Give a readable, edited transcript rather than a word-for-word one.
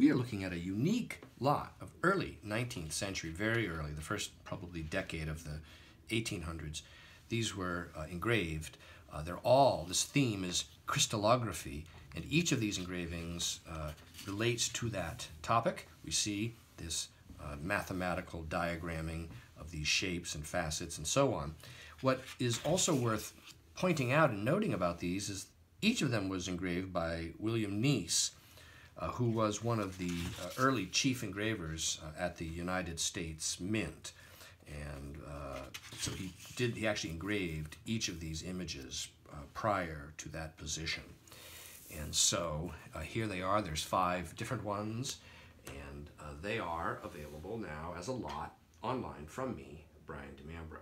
we are looking at a unique lot of early 19th century, very early, the first probably decade of the 1800s. These were engraved. This theme is crystallography, and each of these engravings relates to that topic. We see this mathematical diagramming of these shapes and facets and so on. What is also worth pointing out and noting about these is each of them was engraved by William Kneass, who was one of the early chief engravers at the United States Mint. And so he actually engraved each of these images prior to that position. And so here they are. There's 5 different ones, and they are available now as a lot online from me, Brian DiMambro.